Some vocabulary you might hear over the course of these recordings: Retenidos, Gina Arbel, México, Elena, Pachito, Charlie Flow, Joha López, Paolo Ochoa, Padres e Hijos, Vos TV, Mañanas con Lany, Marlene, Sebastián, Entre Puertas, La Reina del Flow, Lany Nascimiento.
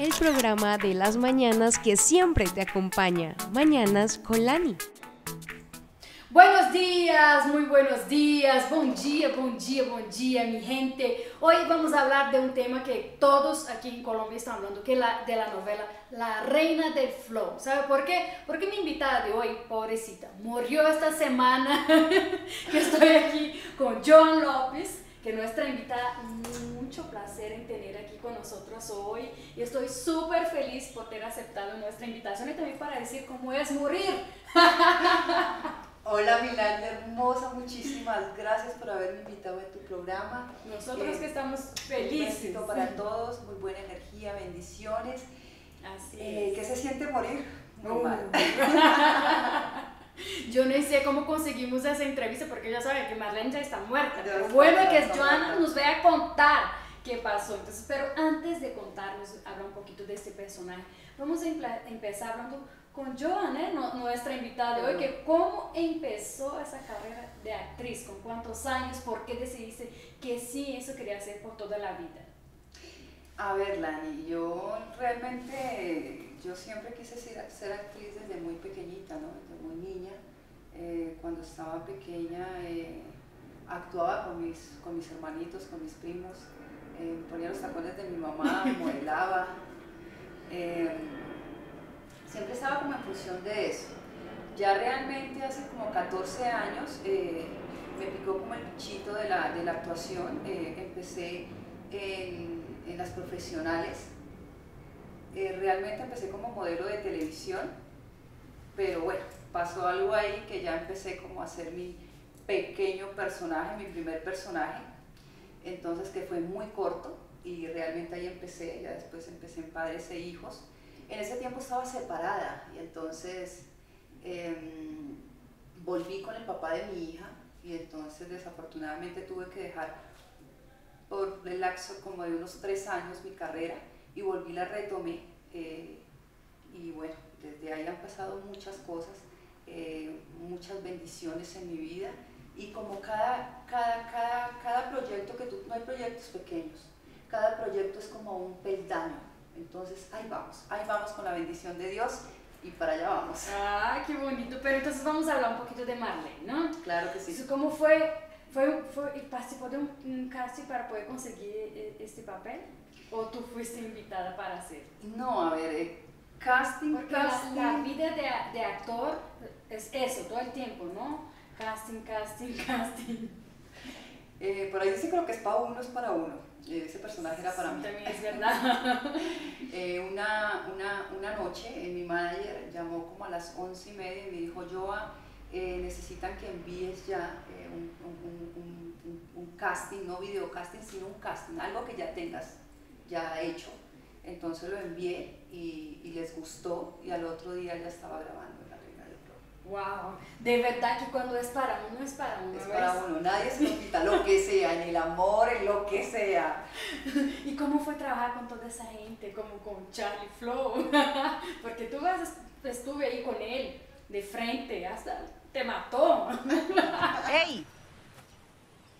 el programa de las mañanas que siempre te acompaña, Mañanas con Lany. Buenos días, muy buenos días, buen día, mi gente. Hoy vamos a hablar de un tema que todos aquí en Colombia están hablando, que es de la novela La Reina del Flow. ¿Sabe por qué? Porque mi invitada de hoy, pobrecita, murió esta semana. Yo estoy aquí con Joha López, que nuestra invitada, mucho placer en tener aquí con nosotros hoy. Y estoy súper feliz por haber aceptado nuestra invitación y también para decir cómo es morir. Hola Milán, hermosa, muchísimas gracias por haberme invitado en tu programa. Nosotros que estamos felices. Un besito para todos, muy buena energía, bendiciones. Así es. ¿Qué se siente morir? Muy mal. Yo no sé cómo conseguimos esa entrevista porque ya saben que Marlene ya está muerta. Pero bueno, que Johanna nos vaya a contar qué pasó. Entonces, pero antes de contarnos, habla un poquito de este personaje. Vamos a empezar hablando con Johanna, nuestra invitada de hoy, que cómo empezó esa carrera de actriz, con cuántos años, por qué decidiste que sí, eso quería hacer por toda la vida. A ver, Lany, yo realmente, yo siempre quise ser actriz desde muy pequeñita, ¿no? Desde muy niña. Cuando estaba pequeña actuaba con mis hermanitos, con mis primos, ponía los tacones de mi mamá, modelaba. Siempre estaba como en función de eso. Ya realmente hace como 14 años me picó como el bichito de la actuación. Empecé en las profesionales. Realmente empecé como modelo de televisión, pero bueno, pasó algo ahí que ya empecé como a hacer mi pequeño personaje, mi primer personaje, entonces que fue muy corto y realmente ahí empecé, ya después empecé en Padres e Hijos. En ese tiempo estaba separada y entonces volví con el papá de mi hija y entonces desafortunadamente tuve que dejar por el lapso como de unos 3 años mi carrera. Y volví, la retomé y bueno, desde ahí han pasado muchas cosas, muchas bendiciones en mi vida y como cada proyecto que no hay proyectos pequeños, cada proyecto es como un peldaño, entonces ahí vamos con la bendición de Dios y para allá vamos. ¡Ah, qué bonito! Pero entonces vamos a hablar un poquito de Marlene, ¿no? Claro que sí. ¿Cómo fue y participó de un casting para poder conseguir este papel? ¿O tú fuiste invitada para hacer? No, a ver, casting, porque casting. La vida de actor es eso, todo el tiempo, ¿no? Casting. Por ahí dice que lo que es para uno es para uno. Ese personaje era para mí. También es verdad. Una noche, mi manager llamó como a las 11:30 y me dijo, Joha, necesitan que envíes ya un casting, no video casting, sino un casting, algo que ya tengas ya hecho. Entonces lo envié y les gustó y al otro día ya estaba grabando La Reina del Flow. Wow, de verdad que cuando es para uno, es para uno. Es para uno, nadie se lo quita, lo que sea, ni el amor, lo que sea. ¿Y cómo fue trabajar con toda esa gente, como con Charlie Flow? Porque tú estuve ahí con él, de frente, hasta te mató. ¡Ey!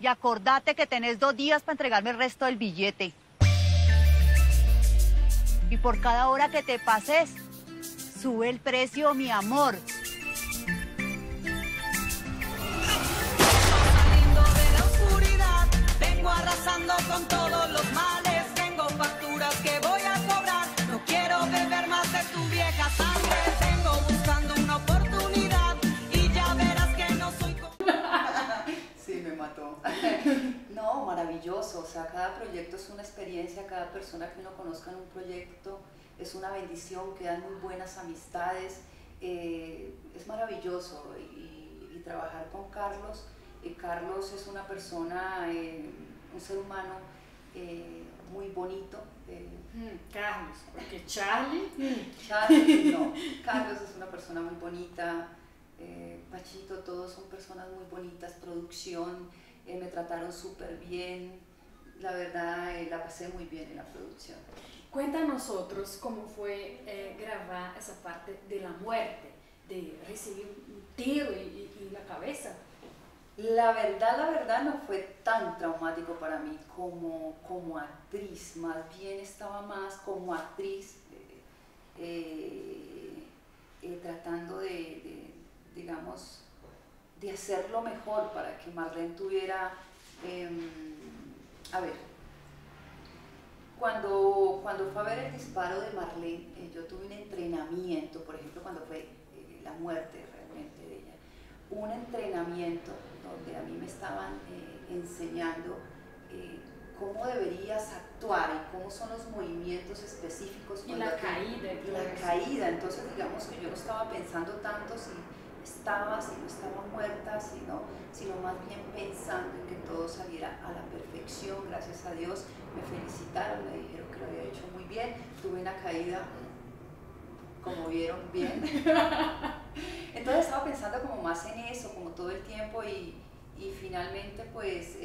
Y acordate que tenés 2 días para entregarme el resto del billete. Y por cada hora que te pases, sube el precio, mi amor. Saliendo de la oscuridad, vengo arrasando con todos los males. Tengo facturas que voy a cobrar. No quiero beber más de tu vieja sangre. Tengo buscando una oportunidad y ya verás que no soy como... Sí, me mató. No, maravilloso, o sea, cada proyecto es una experiencia, cada persona que uno conozca en un proyecto es una bendición, quedan muy buenas amistades, es maravilloso y trabajar con Carlos. Carlos es una persona, un ser humano muy bonito. Carlos, porque Charlie, no, Carlos es una persona muy bonita, Pachito, todos son personas muy bonitas, producción. Me trataron súper bien, la verdad la pasé muy bien en la producción. Cuéntanos nosotros cómo fue grabar esa parte de la muerte, de recibir un tiro en la cabeza. La verdad no fue tan traumático para mí como actriz, más bien estaba más como actriz tratando digamos, de hacerlo mejor para que Marlene tuviera, a ver, cuando fue a ver el disparo de Marlene, yo tuve un entrenamiento, por ejemplo, cuando fue la muerte realmente de ella, un entrenamiento donde a mí me estaban enseñando cómo deberías actuar y cómo son los movimientos específicos. Y la caída. Entonces digamos que yo no estaba pensando tanto si estaba, si no estaba muerta, sino más bien pensando en que todo saliera a la perfección, gracias a Dios. Me felicitaron, me dijeron que lo había hecho muy bien, tuve una caída, como vieron, bien. Entonces estaba pensando como más en eso, como todo el tiempo, y finalmente pues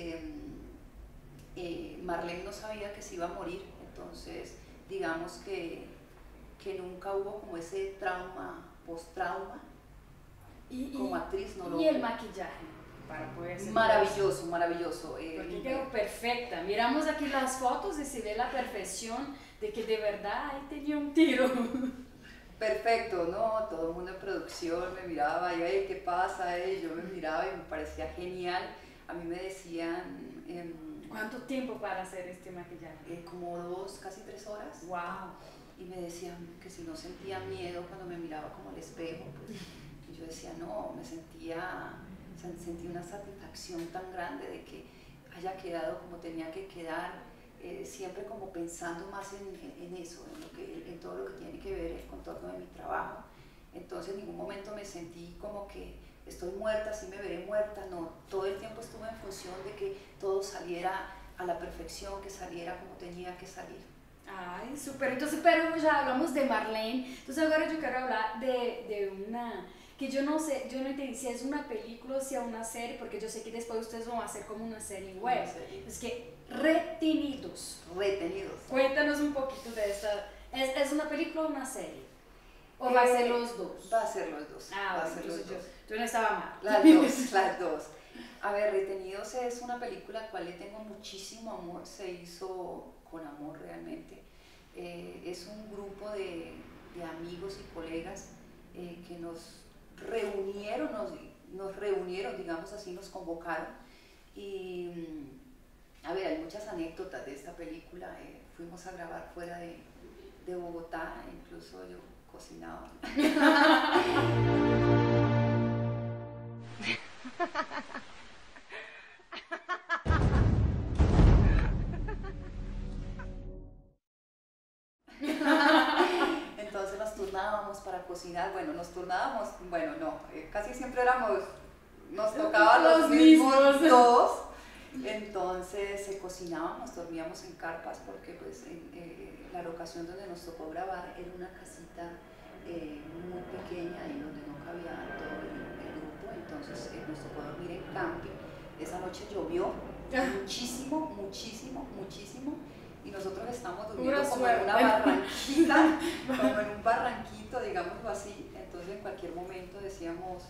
Marlene no sabía que se iba a morir, entonces digamos que nunca hubo como ese trauma, post-trauma. Como actriz no lo... ¿Y el maquillaje? Para poder ser maravilloso, maravilloso. Porque quedó perfecta. Miramos aquí las fotos y se ve la perfección de que de verdad ahí tenía un tiro. Perfecto, ¿no? Todo el mundo en producción me miraba y, ay, ¿qué pasa? Yo me miraba y me parecía genial. A mí me decían... ¿Cuánto tiempo para hacer este maquillaje? Como 2, casi 3 horas. ¡Wow! Y me decían que si no sentía miedo cuando me miraba como al espejo. Pues, y yo decía, no, me sentía... O sea, sentí una satisfacción tan grande de que haya quedado como tenía que quedar, siempre como pensando más en eso, en todo lo que tiene que ver el contorno de mi trabajo. Entonces en ningún momento me sentí como que estoy muerta, sí me veré muerta, no. Todo el tiempo estuve en función de que todo saliera a la perfección, que saliera como tenía que salir. Ay, súper. Entonces, pero ya hablamos de Marlene, entonces ahora yo quiero hablar de una... que yo no sé, yo no entendí si es una película o si es una serie, porque yo sé que después ustedes van a hacer como una serie web. Es que Retenidos. Retenidos. Cuéntanos un poquito de esta. ¿Es una película o una serie? ¿O va a ser los dos? Va a ser los dos. Ah, va a ser los dos. Yo no estaba mal. Las dos, las dos. A ver, Retenidos es una película a la cual le tengo muchísimo amor, se hizo con amor realmente. Es un grupo de amigos y colegas que nos reunieron, digamos así, nos convocaron. Y a ver, hay muchas anécdotas de esta película. Fuimos a grabar fuera de Bogotá, incluso yo cocinaba. Para cocinar, bueno, nos turnábamos, bueno, no, casi siempre éramos, nos tocaban los mismos dos, entonces cocinábamos, dormíamos en carpas, porque pues la locación donde nos tocó grabar era una casita muy pequeña y donde no cabía todo el grupo, entonces nos tocó dormir en camping. Esa noche llovió muchísimo, muchísimo, muchísimo, y nosotros estamos durmiendo como en una barranquita, como en un barranquito, digámoslo así. Entonces en cualquier momento decíamos,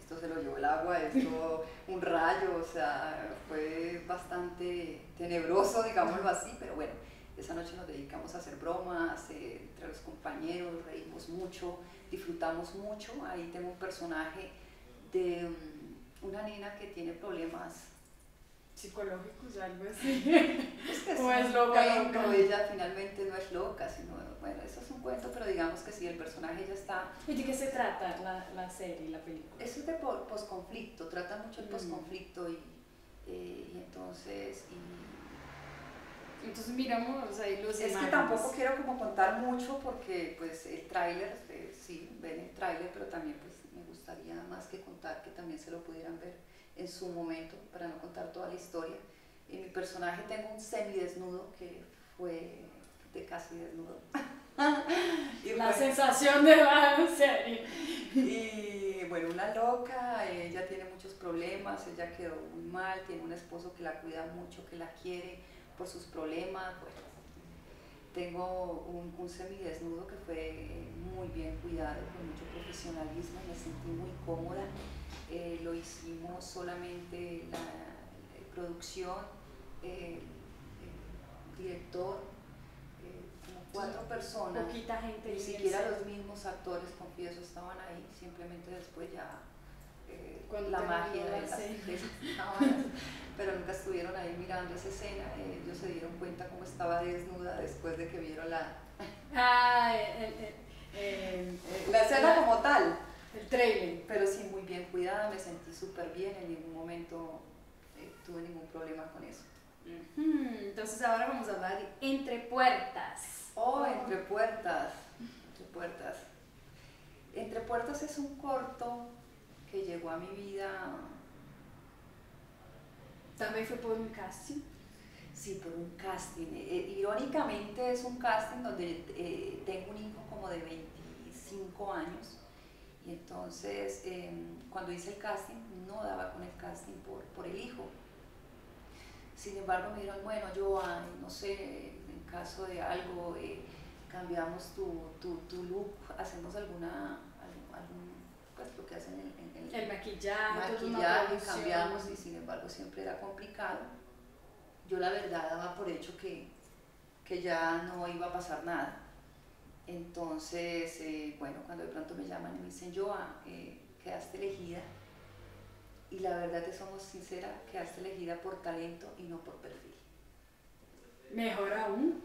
esto se lo llevó el agua, esto un rayo, o sea, fue bastante tenebroso, digámoslo así, pero bueno, esa noche nos dedicamos a hacer bromas entre los compañeros, reímos mucho, disfrutamos mucho. Ahí tengo un personaje de una nena que tiene problemas psicológicos, algo así. Es que no es loca, loca. Ella finalmente no es loca, sino, bueno, eso es un cuento, pero digamos que sí, el personaje ya está... ¿Y de qué se trata la serie, la película? Eso es de posconflicto, trata mucho el posconflicto y entonces... Entonces miramos ahí los imágenes. Es que tampoco quiero como contar mucho porque pues el tráiler, sí, ven el tráiler, pero también pues me gustaría más que contar que también se lo pudieran ver en su momento, para no contar toda la historia. En mi personaje tengo un semidesnudo que fue de casi desnudo. Y la sensación de la serie. Y bueno, una loca, ella tiene muchos problemas, ella quedó muy mal, tiene un esposo que la cuida mucho, que la quiere por sus problemas. Bueno, tengo un semidesnudo que fue muy bien cuidado, con mucho profesionalismo, me sentí muy cómoda. lo hicimos solamente la producción, el director, como cuatro personas, poquita gente, ni siquiera los mismos actores, confieso, estaban ahí, simplemente después ya la magia de las cámaras, pero nunca estuvieron ahí mirando esa escena. Ellos se dieron cuenta cómo estaba desnuda después de que vieron la la escena como tal, el trailer, pero sí, muy bien cuidada, me sentí súper bien, en ningún momento tuve ningún problema con eso. Entonces ahora vamos a hablar de Entre Puertas. Entre Puertas. Entre Puertas. Entre Puertas es un corto que llegó a mi vida. ¿También fue por un casting? Sí, por un casting. Irónicamente es un casting donde tengo un hijo como de 25 años. Y entonces cuando hice el casting no daba con el casting por el hijo. Sin embargo me dijeron, bueno, yo no sé, en caso de algo cambiamos tu look, hacemos pues lo que hacen en el maquillaje cambiamos, y sin embargo siempre era complicado. Yo la verdad daba por hecho que ya no iba a pasar nada. Entonces, bueno, cuando de pronto me llaman y me dicen, Joha, quedaste elegida. Y la verdad, te somos sinceras, quedaste elegida por talento y no por perfil. Mejor aún.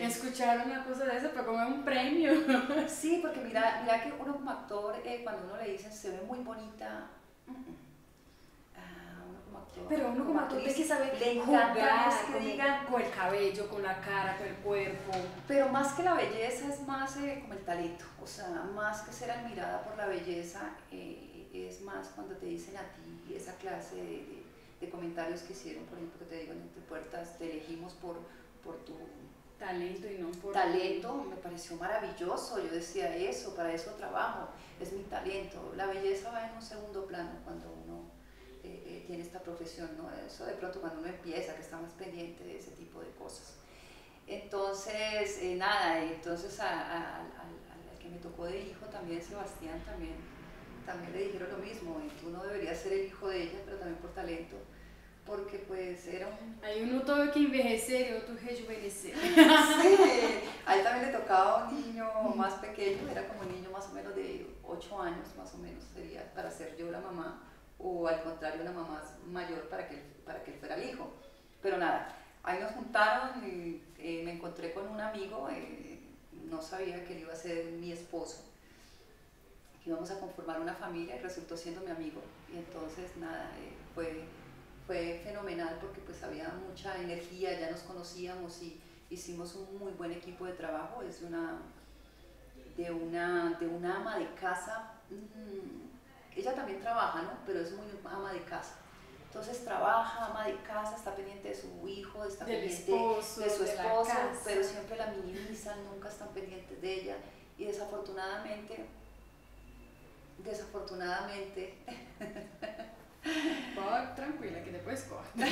Escuchar una cosa de eso, pero como es un premio. Sí, porque mira que uno como actor, cuando uno le dicen se ve muy bonita, uno como actor, pero uno como actor es que sabe le encanta que digan con el cabello, con la cara, con el cuerpo. Pero más que la belleza es más como el talento, o sea, más que ser admirada por la belleza. Es más cuando te dicen a ti esa clase de comentarios que hicieron, por ejemplo, que te digo en Entre Puertas, te elegimos por tu talento y no por talento, me pareció maravilloso. Yo decía, eso, para eso trabajo, es mi talento. La belleza va en un segundo plano cuando uno tiene esta profesión, ¿no? Eso de pronto cuando uno empieza, que está más pendiente de ese tipo de cosas. Entonces, nada, entonces al que me tocó de hijo también, Sebastián, también le dijeron lo mismo, y tú no deberías ser el hijo de ella, pero también por talento, porque pues era un... Hay uno todo que envejecer y otro rejuvenecer. Sí, a él también le tocaba un niño más pequeño, era como un niño más o menos de 8 años, más o menos sería, para ser yo la mamá, o al contrario la mamá mayor para que él fuera el hijo. Pero nada, ahí nos juntaron y me encontré con un amigo, no sabía que él iba a ser mi esposo. Íbamos a conformar una familia y resultó siendo mi amigo. Y entonces, nada, fue fenomenal porque pues había mucha energía, ya nos conocíamos y hicimos un muy buen equipo de trabajo. Es de una ama de casa. Ella también trabaja, ¿no? Pero es muy ama de casa. Entonces trabaja, ama de casa, está pendiente de su hijo, está pendiente de su esposo, pero siempre la minimizan, nunca están pendientes de ella. Y desafortunadamente tranquila que te puedes cortar.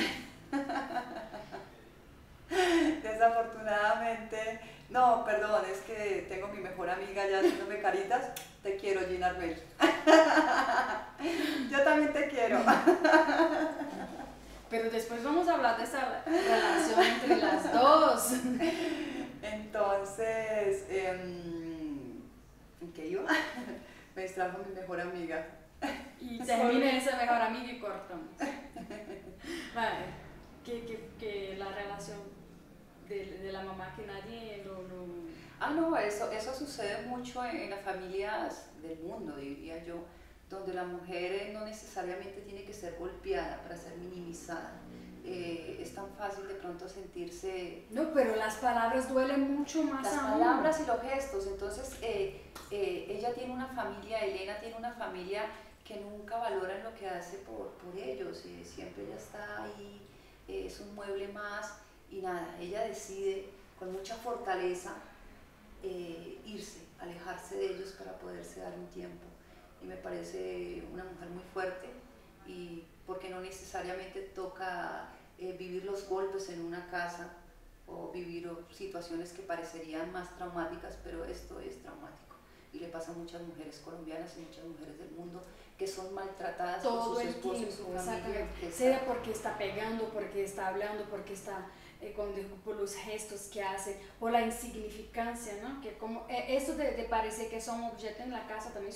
Desafortunadamente, no, perdón, es que tengo a mi mejor amiga ya haciéndome caritas. Te quiero, Gina Arbel. Yo también te quiero. Pero después vamos a hablar de esa relación entre las dos. Entonces, ¿en qué iba? Me distrajo mi mejor amiga. Y termina esa mejor amiga y cortamos. Vale, que la relación de la mamá que nadie lo... No, eso sucede mucho en las familias del mundo, diría yo, donde la mujer no necesariamente tiene que ser golpeada para ser minimizada. Es tan fácil de pronto sentirse... No, pero las palabras duelen mucho más. Las palabras y los gestos. Entonces, ella tiene una familia, Elena tiene una familia que nunca valora lo que hace por ellos. Siempre ella está ahí, es un mueble más y nada. Ella decide con mucha fortaleza irse, alejarse de ellos para poderse dar un tiempo. Y me parece una mujer muy fuerte, y porque no necesariamente toca vivir los golpes en una casa o vivir situaciones que parecerían más traumáticas, pero esto es traumático y le pasa a muchas mujeres colombianas y muchas mujeres del mundo que son maltratadas por sus esposos y su familia. Sea porque está pegando, porque está hablando, porque está por los gestos que hace, por la insignificancia, ¿no? Que como esto de parecer que son objeto en la casa también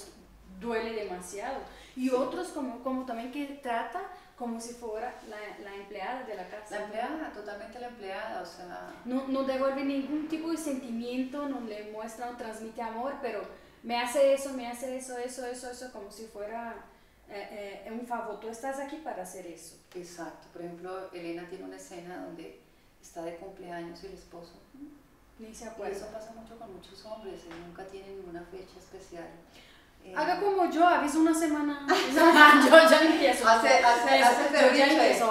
duele demasiado. Y otros como también que trata como si fuera la empleada de la casa. La empleada, totalmente la empleada, o sea... No devuelve ningún tipo de sentimiento, no le muestra, no transmite amor, pero me hace eso, como si fuera un favor. Tú estás aquí para hacer eso. Exacto. Por ejemplo, Elena tiene una escena donde está de cumpleaños y el esposo... Ni se acuerda. Y eso pasa mucho con muchos hombres, nunca tienen ninguna fecha especial. Haga como yo, aviso una semana. Yo ya empiezo. Yo ya empiezo.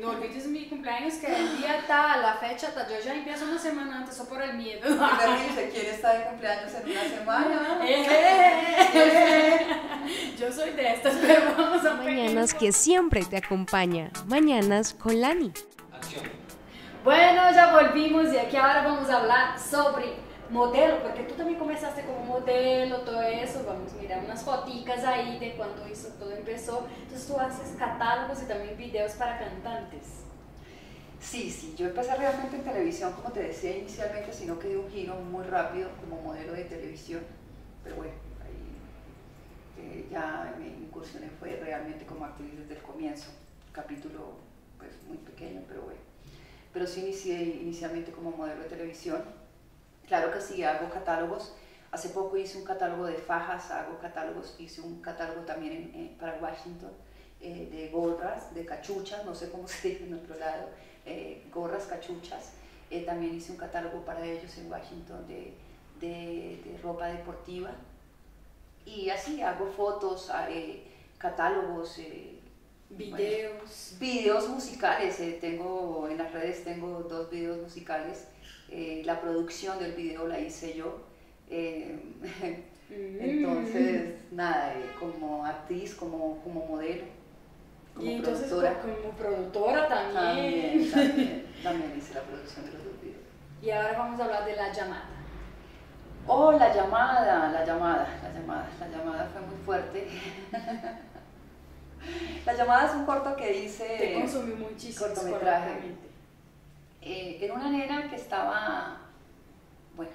No olvides mi cumpleaños, que el día tal, la fecha tal. Yo ya empiezo una semana antes, solo por el miedo. ¿Quién está de cumpleaños en una semana? Yo soy de estas, pero vamos a ver. Mañanas que siempre te acompaña. Mañanas con Lany. Acción. Bueno, ya volvimos y aquí ahora vamos a hablar sobre modelo, porque tú también comenzaste como modelo, todo eso. Vamos a mirar unas foticas ahí de cuando eso todo empezó. Entonces tú haces catálogos y también videos para cantantes. Sí, yo empecé realmente en televisión, como te decía inicialmente, sino que di un giro muy rápido como modelo de televisión. Pero bueno, ahí ya mi incursión fue realmente como actriz desde el comienzo. Capítulo pues muy pequeño, pero bueno. Pero sí inicié inicialmente como modelo de televisión. Claro que sí, hago catálogos. Hace poco hice un catálogo de fajas, hago catálogos, hice un catálogo también para Washington, de gorras, de cachuchas, no sé cómo se dice en otro lado, gorras, cachuchas. También hice un catálogo para ellos en Washington de ropa deportiva. Y así hago fotos, catálogos, videos. Bueno, videos musicales, tengo en las redes tengo 2 videos musicales. La producción del video la hice yo, entonces nada, como actriz, como modelo, como y entonces productora. Como productora también hice la producción de los 2 videos. Y ahora vamos a hablar de La Llamada. Oh, La Llamada fue muy fuerte. La Llamada es un corto que hice, te consumió muchísimo, cortometraje. Era una nena que estaba, bueno,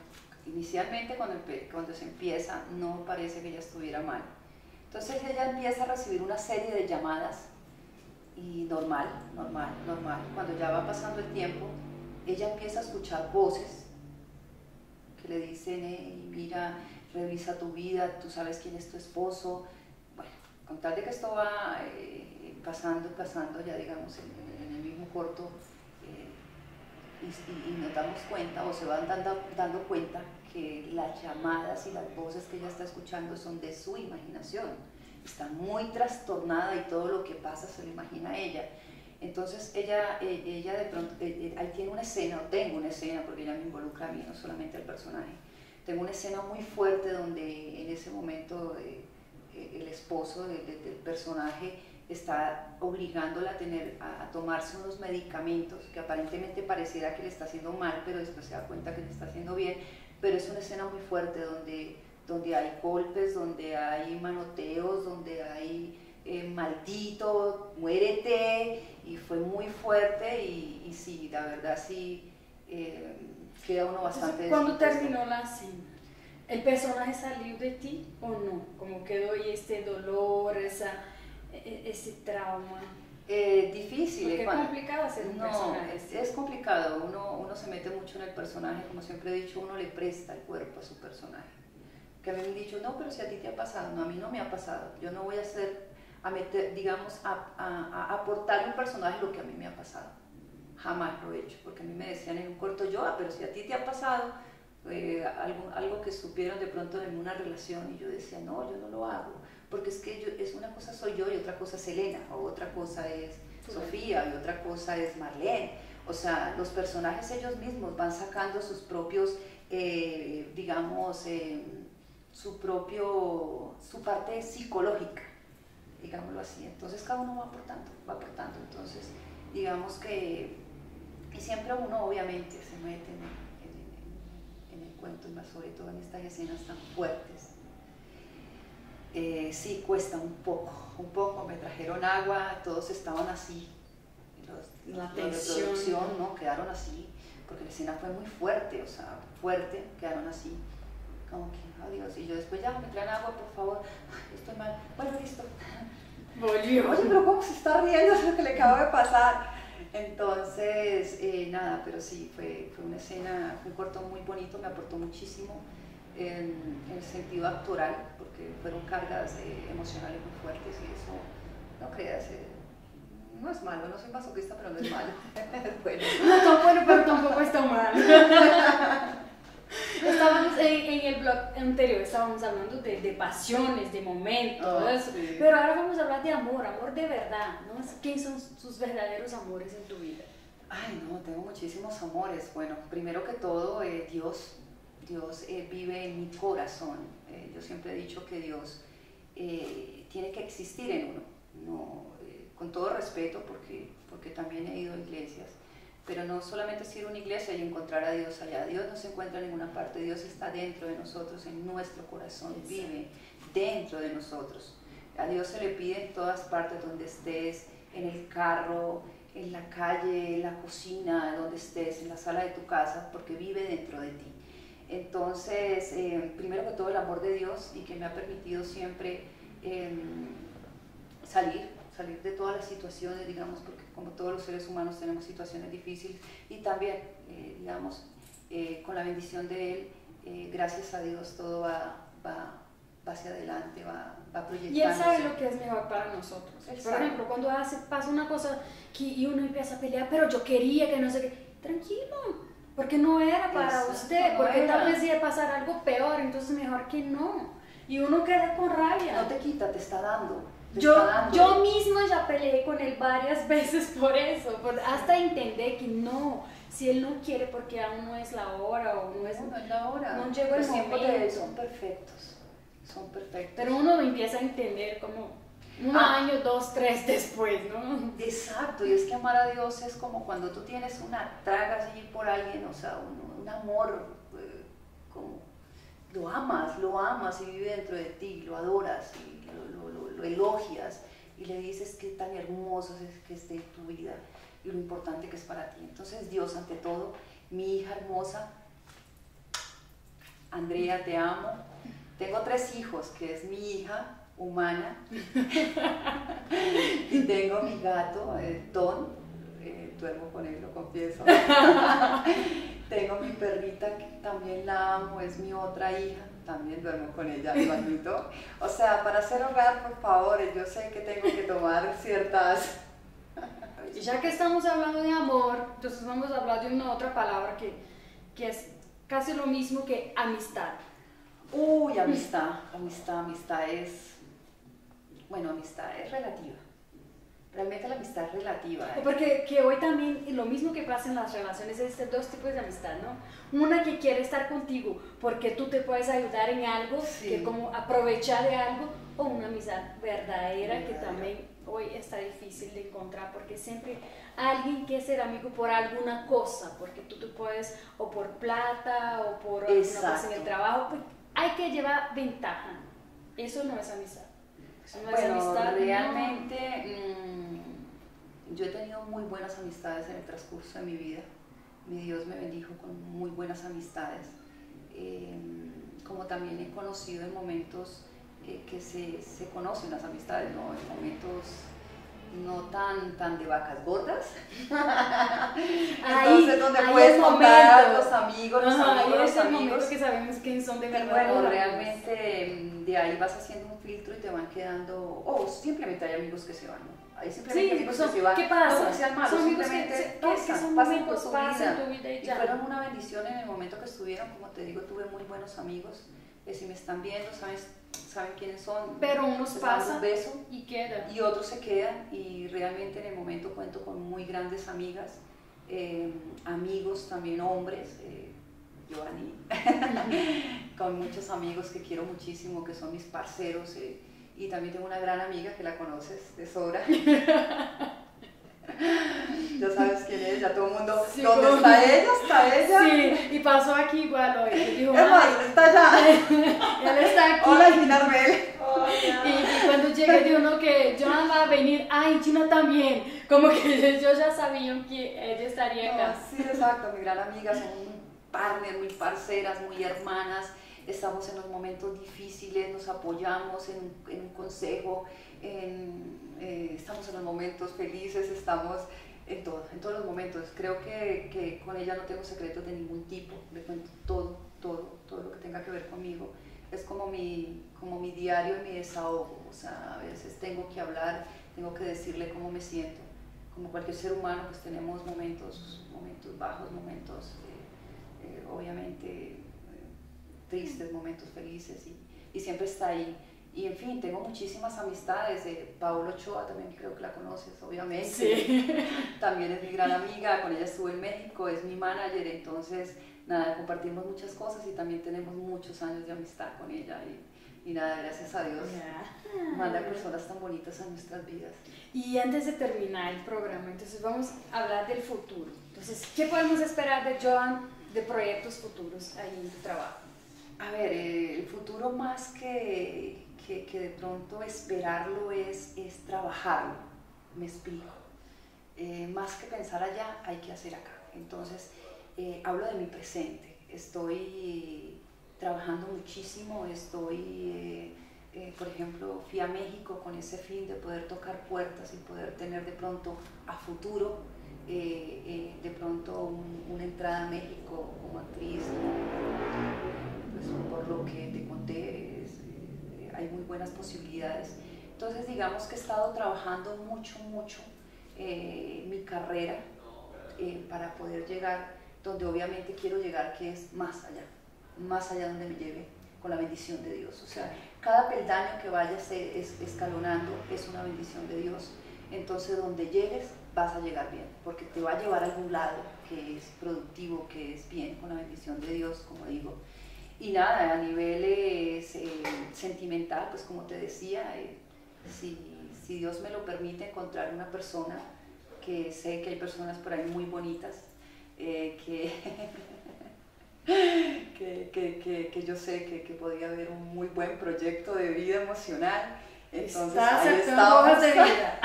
inicialmente cuando se empieza no parece que ella estuviera mal. Entonces ella empieza a recibir una serie de llamadas y normal. Cuando ya va pasando el tiempo, ella empieza a escuchar voces que le dicen, mira, revisa tu vida, tú sabes quién es tu esposo. Bueno, con tal de que esto va pasando, ya digamos en el mismo corto, y nos damos cuenta o se van dando cuenta que las llamadas y las voces que ella está escuchando son de su imaginación. Está muy trastornada y todo lo que pasa se lo imagina ella. Entonces ella de pronto, ahí tiene una escena, o tengo una escena, porque ella me involucra a mí, no solamente al personaje. Tengo una escena muy fuerte donde en ese momento el esposo del personaje está obligándola a tomarse unos medicamentos que aparentemente pareciera que le está haciendo mal, pero después se da cuenta que le está haciendo bien. Pero es una escena muy fuerte donde hay golpes, donde hay manoteos, donde hay maldito, muérete, y fue muy fuerte y sí, la verdad sí queda uno bastante... Entonces, ¿cuándo terminó la escena? ¿El personaje salió de ti o no? ¿Cómo quedó y este dolor, ese trauma? Difícil. Porque es complicado hacer un personaje. Es complicado, uno se mete mucho en el personaje, como siempre he dicho, uno le presta el cuerpo a su personaje. Que a mí me han dicho, no, pero si a ti te ha pasado. No, a mí no me ha pasado. Yo no voy a aportar a un personaje lo que a mí me ha pasado. Jamás lo he hecho, porque a mí me decían en un corto, Joha, pero si a ti te ha pasado algo que supieron de pronto en una relación, y yo decía, no, yo no lo hago. Porque es que es una cosa soy yo y otra cosa es Elena, o otra cosa es Sofía y otra cosa es Marlene. O sea, los personajes ellos mismos van sacando sus propios, digamos, su parte psicológica, digámoslo así. Entonces cada uno va aportando. Entonces, digamos que, y siempre uno obviamente se mete en el cuento, y más sobre todo en estas escenas tan fuertes. Sí, cuesta un poco, me trajeron agua, todos estaban así, la producción, ¿no? Quedaron así, porque la escena fue muy fuerte, o sea, fuerte, quedaron así, como que, adiós, y yo después ya, me traen agua, por favor, ay, estoy mal, bueno, listo, volvió. Oye, pero cómo se está riendo, es lo que le acabo de pasar. Entonces, nada, pero sí, fue una escena, fue un corto muy bonito, me aportó muchísimo en el sentido actoral, porque fueron cargas emocionales muy fuertes y eso, no creas, no es malo, no soy masoquista, pero no es malo. Bueno, no, pero tampoco está mal. Estábamos en el blog anterior, estábamos hablando de pasiones, de momentos, sí. Pero ahora vamos a hablar de amor, amor de verdad, ¿no? ¿Qué son sus verdaderos amores en tu vida? Ay, no, tengo muchísimos amores. Bueno, primero que todo, Dios vive en mi corazón. Yo siempre he dicho que Dios tiene que existir en uno, no, con todo respeto, porque también he ido a iglesias, pero no solamente es ir a una iglesia y encontrar a Dios allá. Dios no se encuentra en ninguna parte, Dios está dentro de nosotros, en nuestro corazón, vive dentro de nosotros. A Dios se le pide en todas partes, donde estés, en el carro, en la calle, en la cocina, donde estés, en la sala de tu casa, porque vive dentro de ti. Entonces, primero que todo, el amor de Dios, y que me ha permitido siempre salir de todas las situaciones, digamos, porque como todos los seres humanos tenemos situaciones difíciles, y también, digamos, con la bendición de Él, gracias a Dios, todo va hacia adelante, va proyectándose. Y Él sabe lo que es mejor para nosotros. Por ejemplo, cuando pasa una cosa y uno empieza a pelear, pero yo quería que no sé qué, tranquilo. Porque no era para usted, porque tal vez iba a pasar algo peor, entonces mejor que no. Y uno queda con rabia. No te quita, te está dando. Yo misma ya peleé con él varias veces por eso, hasta entender que no, si él no quiere porque aún no es la hora, o no es la hora. No llegó el momento. Son perfectos, son perfectos. Pero uno empieza a entender como... un año, dos, tres después, ¿no? Exacto, y es que amar a Dios es como cuando tú tienes una traga así por alguien, o sea, un amor, como lo amas y vive dentro de ti, lo adoras y lo elogias y le dices qué tan hermoso es que esté tu vida y lo importante que es para ti. Entonces, Dios ante todo, mi hija hermosa, Andrea, te amo. Tengo 3 hijos, que es mi hija humana, y tengo mi gato, Don, duermo con él, lo confieso, tengo mi perrita que también la amo, es mi otra hija, también duermo con ella, lo admito. O sea, para hacer hogar, por favor, yo sé que tengo que tomar ciertas... Y ya que estamos hablando de amor, entonces vamos a hablar de una otra palabra que es casi lo mismo que amistad. Uy, amistad es, bueno, amistad es relativa, realmente la amistad es relativa. Porque que hoy también, lo mismo que pasa en las relaciones, es dos tipos de amistad, ¿no? Una que quiere estar contigo porque tú te puedes ayudar en algo, sí, que como aprovechar de algo, o una amistad verdadera que también hoy está difícil de encontrar, porque siempre alguien quiere ser amigo por alguna cosa, porque tú te puedes, o por plata, o por alguna cosa en el trabajo, pues, hay que llevar ventaja. Eso no es amistad. Eso no es amistad. Realmente, yo he tenido muy buenas amistades en el transcurso de mi vida. Mi Dios me bendijo con muy buenas amistades. Como también he conocido en momentos que se conocen las amistades, ¿no? En momentos no tan de vacas gordas. Entonces, ahí, donde puedes contar a los amigos, los amigos que sabemos quién son de verdad. Bueno, amigos, realmente de ahí vas haciendo un filtro y te van quedando, o simplemente hay amigos que se van, ¿no? Hay simplemente amigos que se van. ¿Qué pasa? No sean malos, simplemente pasan por tu vida y fueron una bendición en el momento que estuvieron. Como te digo, tuve muy buenos amigos, que si me están viendo, saben quiénes son, pero unos pasan y quedan, y otros se quedan, y realmente en el momento cuento con muy grandes amigas, amigos también hombres, Giovanni, con muchos amigos que quiero muchísimo, que son mis parceros, y también tengo una gran amiga que la conoces de sobra. Ya sabes quién es, ya todo el mundo, sí, ¿dónde como... está ella? Sí, y pasó aquí igual hoy, dijo, es más, está allá, él está aquí. Hola, Gina Arbel. Y cuando llegué de uno que Joha va a venir, ay, Gina también, como que yo ya sabía que ella estaría acá. No, sí, exacto, mi gran amiga, son muy partner, muy parceras, muy hermanas, estamos en los momentos difíciles, nos apoyamos en un consejo, estamos en los momentos felices, estamos en todos los momentos. Creo que con ella no tengo secretos de ningún tipo, le cuento todo lo que tenga que ver conmigo. Es como mi diario y mi desahogo, o sea, a veces tengo que hablar, tengo que decirle cómo me siento. Como cualquier ser humano, pues tenemos momentos bajos, momentos obviamente tristes, momentos felices, y siempre está ahí. Y en fin, tengo muchísimas amistades, Paolo Ochoa también creo que la conoces, obviamente. Sí. También es mi gran amiga, con ella estuve en México, es mi manager, entonces nada, compartimos muchas cosas y también tenemos muchos años de amistad con ella. Y nada, gracias a Dios, manda personas tan bonitas a nuestras vidas. Y antes de terminar el programa, entonces vamos a hablar del futuro. Entonces, ¿qué podemos esperar de Joha, de proyectos futuros ahí en tu trabajo? A ver, el futuro más que de pronto esperarlo es trabajarlo, me explico. Más que pensar allá, hay que hacer acá. Entonces, hablo de mi presente, estoy trabajando muchísimo, por ejemplo, fui a México con ese fin de poder tocar puertas y poder tener de pronto a futuro, de pronto una entrada a México como actriz, pues, por lo que te conté, hay muy buenas posibilidades. Entonces digamos que he estado trabajando mucho mi carrera para poder llegar donde obviamente quiero llegar, que es más allá donde me lleve con la bendición de Dios. O sea, cada peldaño que vayas escalonando es una bendición de Dios. Entonces, donde llegues, vas a llegar bien, porque te va a llevar a algún lado que es productivo, que es bien, con la bendición de Dios, como digo. Y nada, a nivel sentimental, pues como te decía, si Dios me lo permite, encontrar una persona, que sé que hay personas por ahí muy bonitas, que yo sé que podría haber un muy buen proyecto de vida emocional. Entonces, ahí estamos. De vida.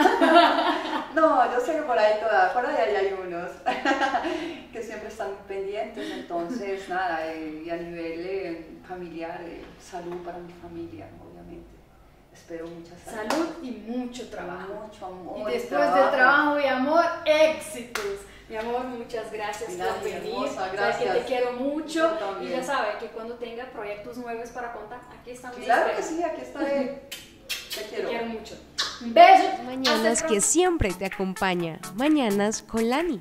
No, yo sé que por ahí fuera de ahí hay unos que siempre están pendientes. Entonces, nada, y a nivel familiar, salud para mi familia, obviamente. Espero mucha salud. Salud y mucho trabajo. Mucho amor. Y después del trabajo y amor, éxitos. Mi amor, muchas gracias por venir, hermosa, gracias. Que te quiero mucho y ya sabes que cuando tenga proyectos nuevos para contar, aquí estamos. Claro que sí, aquí está él. Te quiero mucho. Besos. Mañanas que siempre te acompaña. Mañanas con Lany.